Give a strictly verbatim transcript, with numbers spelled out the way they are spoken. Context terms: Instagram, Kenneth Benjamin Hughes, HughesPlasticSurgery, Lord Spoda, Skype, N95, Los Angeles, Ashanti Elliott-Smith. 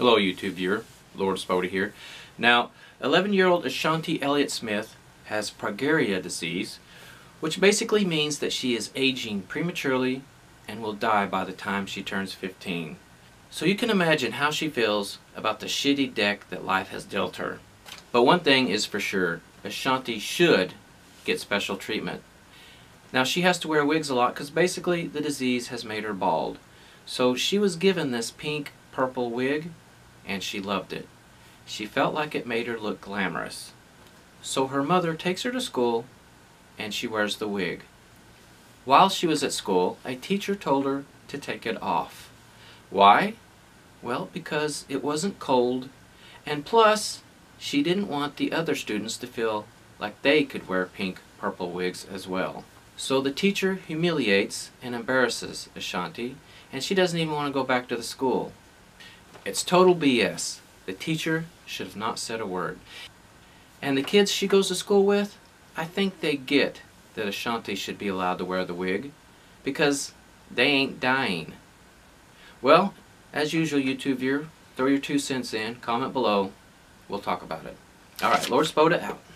Hello YouTube viewer, Lord Spoda here. Now, eleven-year-old Ashanti Elliott-Smith has progeria disease, which basically means that she is aging prematurely and will die by the time she turns fifteen. So you can imagine how she feels about the shitty deck that life has dealt her. But one thing is for sure, Ashanti should get special treatment. Now, she has to wear wigs a lot because basically the disease has made her bald. So she was given this pink purple wig and she loved it. She felt like it made her look glamorous. So her mother takes her to school and she wears the wig. While she was at school, a teacher told her to take it off. Why? Well, because it wasn't cold, and plus she didn't want the other students to feel like they could wear pink purple wigs as well. So the teacher humiliates and embarrasses Ashanti, and she doesn't even want to go back to the school. It's total B S. The teacher should have not said a word. And the kids she goes to school with, I think they get that Ashanti should be allowed to wear the wig because they ain't dying. Well, as usual, YouTube viewer, throw your two cents in, comment below, we'll talk about it. All right, Lord Spoda out.